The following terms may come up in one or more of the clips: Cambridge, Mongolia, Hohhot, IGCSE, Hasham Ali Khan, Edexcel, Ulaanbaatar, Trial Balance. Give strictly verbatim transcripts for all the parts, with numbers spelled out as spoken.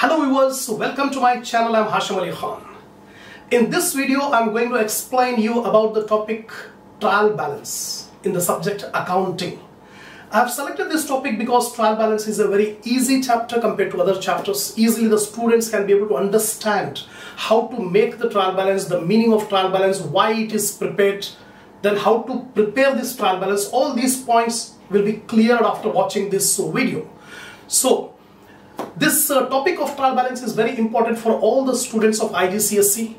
Hello viewers, welcome to my channel. I'm Hasham Ali Khan. In this video, I'm going to explain you about the topic trial balance in the subject accounting. I've selected this topic because trial balance is a very easy chapter compared to other chapters. Easily the students can be able to understand how to make the trial balance, the meaning of trial balance, why it is prepared, then how to prepare this trial balance. All these points will be cleared after watching this video. So, this uh, topic of trial balance is very important for all the students of I G C S E,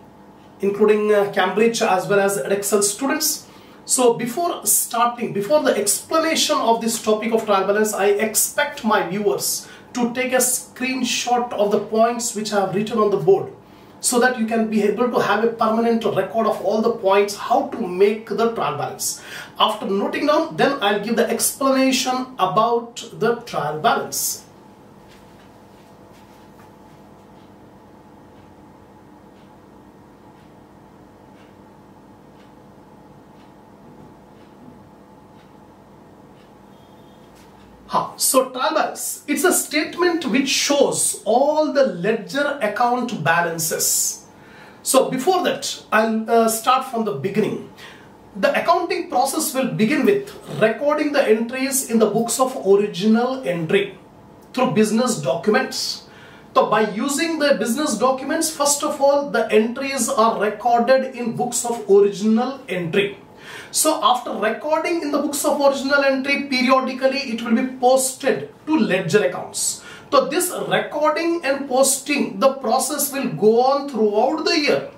including uh, Cambridge as well as Edexcel students. So before starting, before the explanation of this topic of trial balance, I expect my viewers to take a screenshot of the points which I have written on the board, so that you can be able to have a permanent record of all the points, how to make the trial balance. After noting down, then I'll give the explanation about the trial balance. So trial balance, it's a statement which shows all the ledger account balances. So before that, I'll uh, start from the beginning. The accounting process will begin with recording the entries in the books of original entry through business documents. So by using the business documents, first of all, the entries are recorded in books of original entry. So after recording in the books of original entry, periodically it will be posted to ledger accounts. So this recording and posting, the process will go on throughout the year.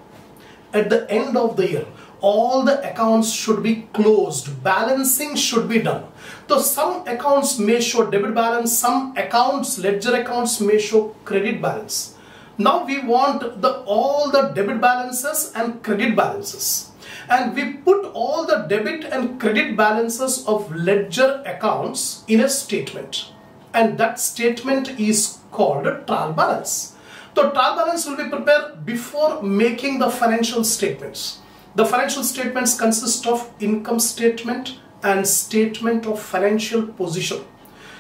At the end of the year, all the accounts should be closed, balancing should be done. So some accounts may show debit balance, some accounts, ledger accounts may show credit balance. Now we want the all the debit balances and credit balances. And we put all the debit and credit balances of ledger accounts in a statement, and that statement is called a trial balance. The trial balance will be prepared before making the financial statements. The financial statements consist of income statement and statement of financial position.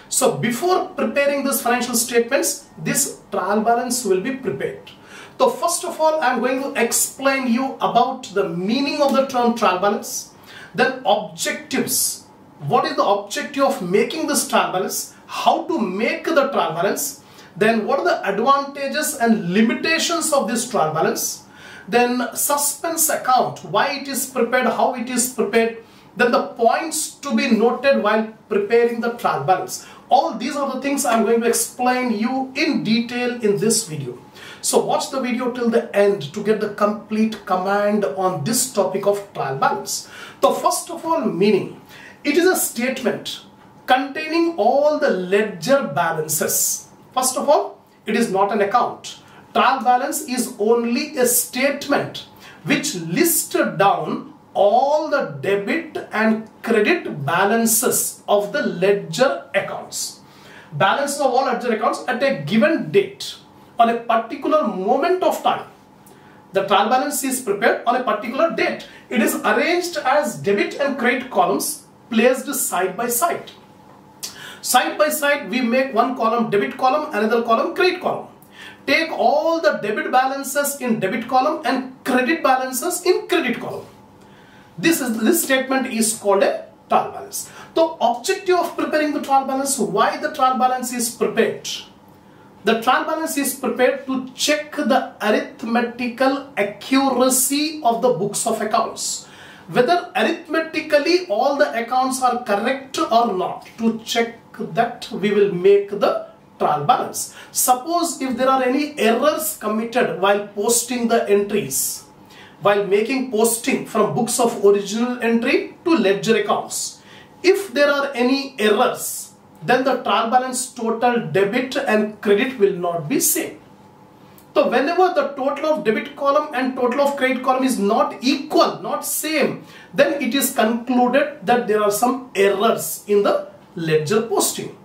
So before preparing these financial statements, this trial balance will be prepared. So first of all, I'm going to explain you about the meaning of the term trial balance, then objectives. What is the objective of making this trial balance? How to make the trial balance? Then what are the advantages and limitations of this trial balance? Then suspense account, why it is prepared, how it is prepared. Then the points to be noted while preparing the trial balance. All these are the things I'm going to explain you in detail in this video. So watch the video till the end to get the complete command on this topic of trial balance. So first of all, meaning. It is a statement containing all the ledger balances. First of all, it is not an account. Trial balance is only a statement which listed down all the debit and credit balances of the ledger accounts. Balances of all ledger accounts at a given date. On a particular moment of time, the trial balance is prepared on a particular date. It is arranged as debit and credit columns placed side by side. Side by side, we make one column debit column, another column credit column. Take all the debit balances in debit column and credit balances in credit column. This is this statement is called a trial balance. The objective of preparing the trial balance, why the trial balance is prepared. The trial balance is prepared to check the arithmetical accuracy of the books of accounts. Whether arithmetically all the accounts are correct or not, to check that we will make the trial balance. Suppose if there are any errors committed while posting the entries, while making posting from books of original entry to ledger accounts. If there are any errors, then the trial balance total debit and credit will not be same. So whenever the total of debit column and total of credit column is not equal, not same, then it is concluded that there are some errors in the ledger posting.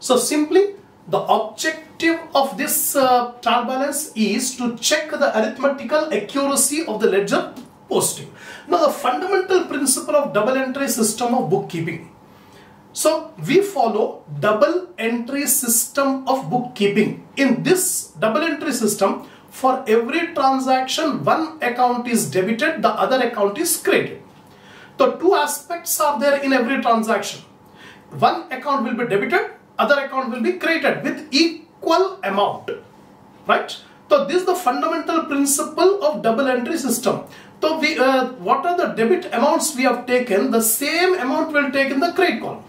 So simply the objective of this uh, trial balance is to check the arithmetical accuracy of the ledger posting. Now the fundamental principle of double entry system of bookkeeping. So we follow double entry system of bookkeeping. In this double entry system, for every transaction, one account is debited, the other account is credited. So two aspects are there in every transaction. One account will be debited, other account will be credited with equal amount, right? So this is the fundamental principle of double entry system. So we, uh, what are the debit amounts we have taken? The same amount will take in the credit column.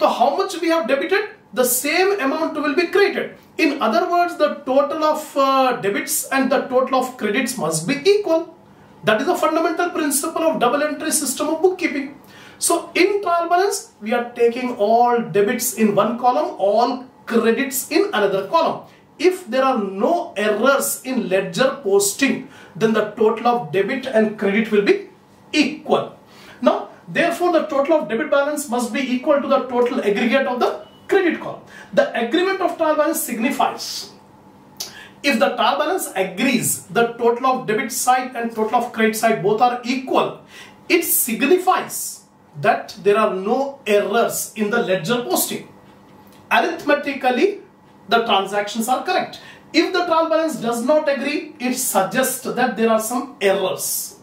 So how much we have debited? The same amount will be credited. In other words, the total of uh, debits and the total of credits must be equal. That is the fundamental principle of double entry system of bookkeeping. So in trial balance, we are taking all debits in one column, all credits in another column. If there are no errors in ledger posting, then the total of debit and credit will be equal. Now, therefore, the total of debit balance must be equal to the total aggregate of the credit column. The agreement of trial balance signifies, if the trial balance agrees, the total of debit side and total of credit side both are equal, it signifies that there are no errors in the ledger posting. Arithmetically, the transactions are correct. If the trial balance does not agree, it suggests that there are some errors.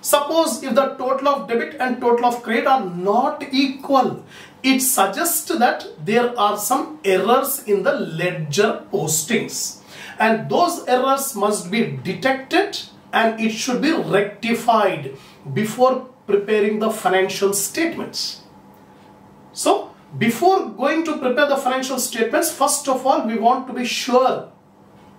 Suppose if the total of debit and total of credit are not equal, it suggests that there are some errors in the ledger postings. And those errors must be detected and it should be rectified before preparing the financial statements. So, before going to prepare the financial statements, first of all, we want to be sure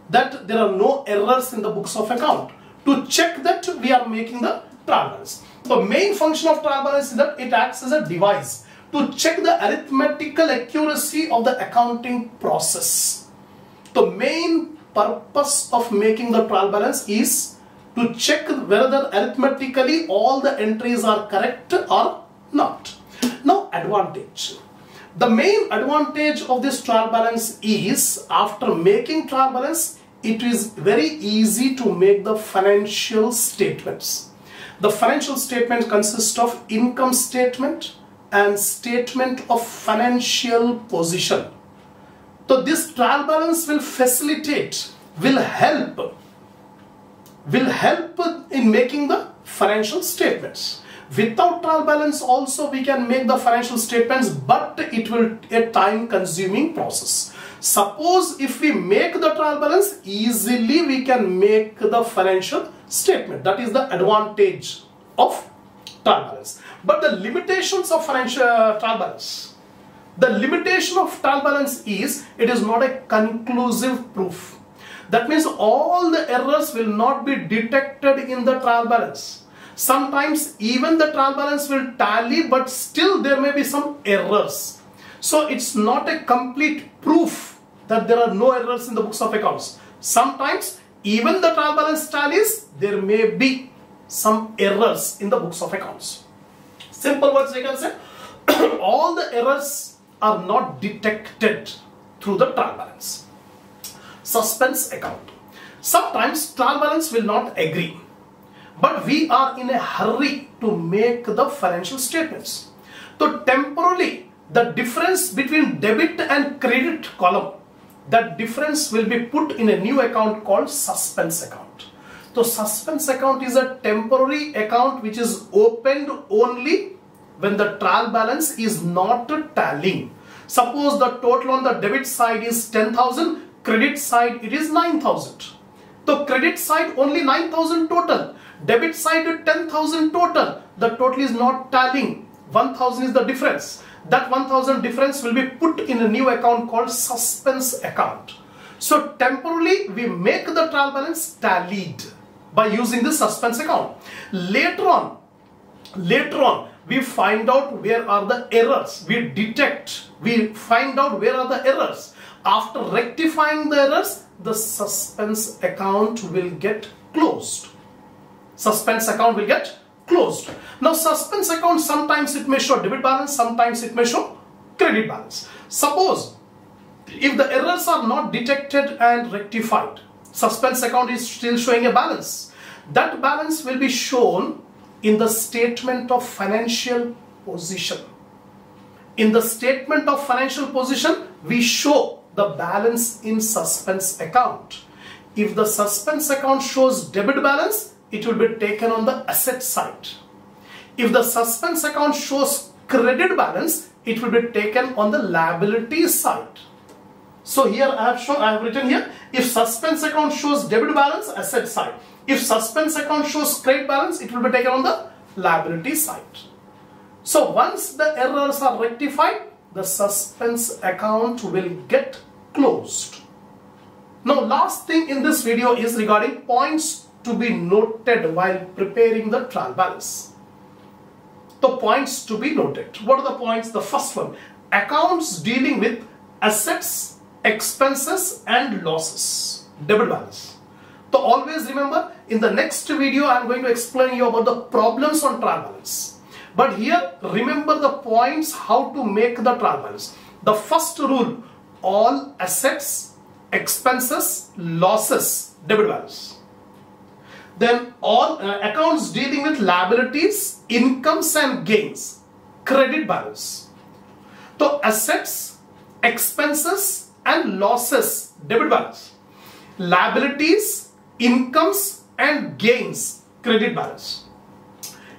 that there are no errors in the books of account, to check that we are making the trial balance. The main function of trial balance is that it acts as a device to check the arithmetical accuracy of the accounting process. The main purpose of making the trial balance is to check whether arithmetically all the entries are correct or not. Now, advantage. The main advantage of this trial balance is, after making trial balance, it is very easy to make the financial statements. The financial statement consists of income statement and statement of financial position. So this trial balance will facilitate, will help, will help in making the financial statements. Without trial balance also we can make the financial statements, but it will be a time consuming process. Suppose if we make the trial balance, easily we can make the financial statement. That is the advantage of trial balance. But the limitations of financial uh, trial balance. The limitation of trial balance is, it is not a conclusive proof. That means all the errors will not be detected in the trial balance. Sometimes even the trial balance will tally, but still there may be some errors. So it's not a complete proof that there are no errors in the books of accounts. Sometimes even the trial balance tallies, there may be some errors in the books of accounts. Simple words we can say, all the errors are not detected through the trial balance. Suspense account. Sometimes trial balance will not agree, but we are in a hurry to make the financial statements. So temporarily, the difference between debit and credit column, that difference will be put in a new account called suspense account. So suspense account is a temporary account which is opened only when the trial balance is not tallying. Suppose the total on the debit side is ten thousand, credit side it is nine thousand. So credit side only nine thousand total, debit side ten thousand total, the total is not tallying, one thousand is the difference. That one thousand difference will be put in a new account called suspense account. So temporarily we make the trial balance tallied by using this suspense account. Later on, later on we find out where are the errors, we detect, we find out where are the errors. After rectifying the errors, the suspense account will get closed. Suspense account will get closed. Now suspense account, sometimes it may show debit balance, sometimes it may show credit balance. Suppose if the errors are not detected and rectified, suspense account is still showing a balance. That balance will be shown in the statement of financial position. In the statement of financial position, we show the balance in suspense account. If the suspense account shows debit balance, it will be taken on the asset side. If the suspense account shows credit balance, it will be taken on the liability side. So here I have shown, I have written here, if suspense account shows debit balance, asset side. If suspense account shows credit balance, it will be taken on the liability side. So once the errors are rectified, the suspense account will get closed. Now last thing in this video is regarding points to be noted while preparing the trial balance. The points to be noted. What are the points? The first one, accounts dealing with assets, expenses and losses, debit balance. So always remember, in the next video I am going to explain you about the problems on trial balance. But here remember the points how to make the trial balance. The first rule, all assets, expenses, losses, debit balance. Then all uh, accounts dealing with liabilities, incomes and gains, credit balance. So assets, expenses and losses, debit balance. Liabilities, incomes and gains, credit balance.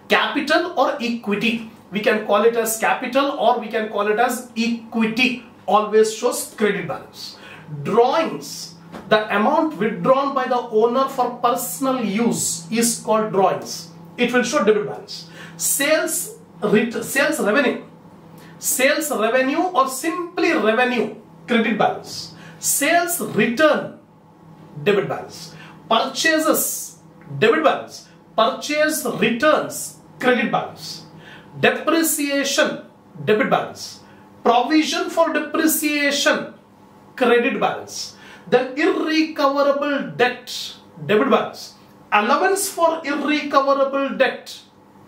Capital or equity, we can call it as capital or we can call it as equity, always shows credit balance. Drawings, the amount withdrawn by the owner for personal use is called drawings. It will show debit balance. Sales, sales revenue, sales revenue or simply revenue, credit balance. Sales return, debit balance. Purchases, debit balance. Purchase returns, credit balance. Depreciation, debit balance. Provision for depreciation, credit balance. Then irrecoverable debt, debit balance. Allowance for irrecoverable debt,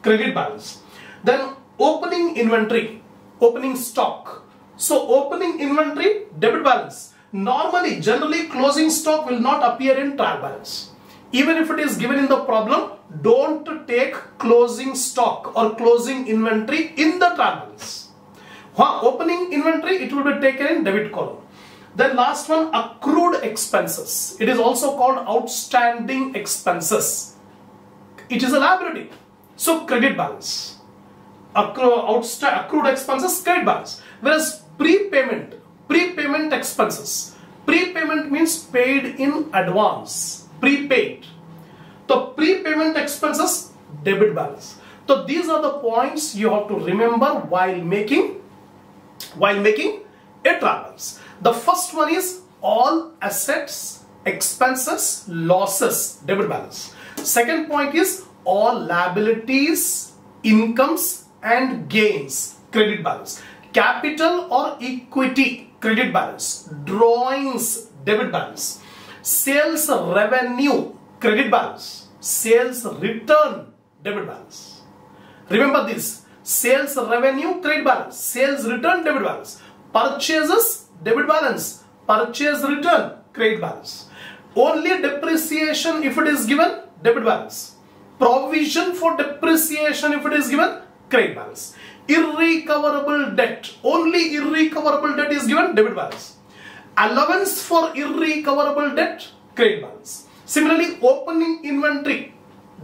credit balance. Then opening inventory, opening stock. So opening inventory, debit balance. Normally, generally closing stock will not appear in trial balance. Even if it is given in the problem, don't take closing stock or closing inventory in the trial balance. Huh, opening inventory, it will be taken in debit column. Then last one, accrued expenses. It is also called outstanding expenses. It is a liability. So credit balance. Accru accrued expenses, credit balance. Whereas prepayment, prepayment expenses. Prepayment means paid in advance, prepaid. So prepayment expenses, debit balance. So these are the points you have to remember while making, while making a trial balance. The first one is all assets, expenses, losses, debit balance. Second point is all liabilities, incomes and gains, credit balance. Capital or equity, credit balance. Drawings, debit balance. Sales revenue, credit balance. Sales return, debit balance. Remember this, sales revenue, credit balance. Sales return, debit balance. Purchases, debit balance. Purchase return, credit balance. Only depreciation if it is given, debit balance. Provision for depreciation if it is given, credit balance. Irrecoverable debt, only irrecoverable debt is given, debit balance. Allowance for irrecoverable debt, credit balance. Similarly, opening inventory,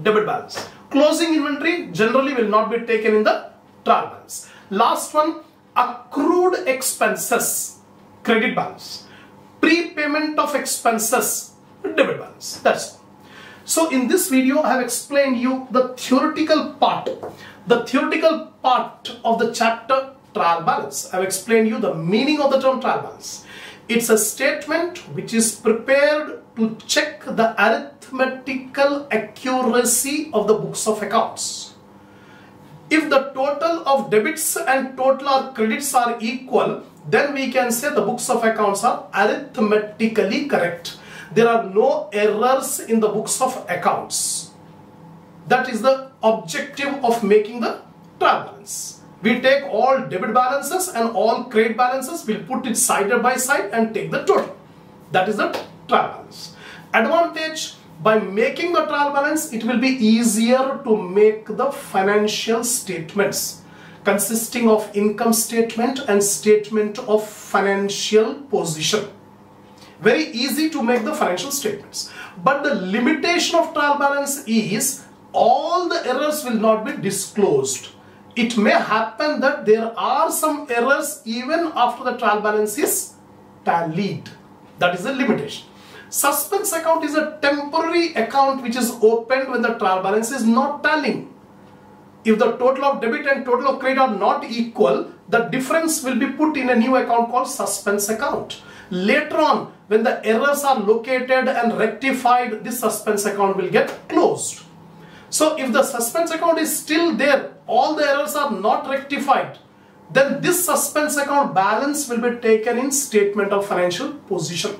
debit balance. Closing inventory generally will not be taken in the trial balance. Last one, accrued expenses, credit balance. Prepayment of expenses, debit balance. That's all. So in this video, I have explained you the theoretical part, the theoretical part of the chapter trial balance. I have explained you the meaning of the term trial balance. It's a statement which is prepared to check the arithmetical accuracy of the books of accounts. If the total of debits and total of credits are equal, then we can say the books of accounts are arithmetically correct. There are no errors in the books of accounts. That is the objective of making the trial balance. We take all debit balances and all credit balances, we'll put it side by side and take the total. That is the trial balance. Advantage, by making the trial balance, it will be easier to make the financial statements. consisting of income statement and statement of financial position. Very easy to make the financial statements. But the limitation of trial balance is all the errors will not be disclosed. It may happen that there are some errors even after the trial balance is tallied. That is the limitation. Suspense account is a temporary account which is opened when the trial balance is not tallying. If the total of debit and total of credit are not equal, the difference will be put in a new account called suspense account. Later on, when the errors are located and rectified, this suspense account will get closed. So if the suspense account is still there, all the errors are not rectified, then this suspense account balance will be taken in statement of financial position.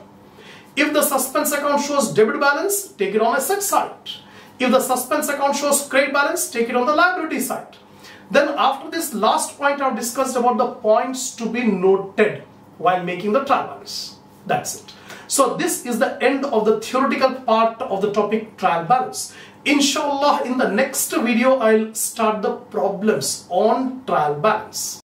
If the suspense account shows debit balance, take it on asset side. If the suspense account shows credit balance, take it on the liability side. Then after this last point, I've discussed about the points to be noted while making the trial balance. That's it. So this is the end of the theoretical part of the topic trial balance. Inshallah, in the next video, I'll start the problems on trial balance.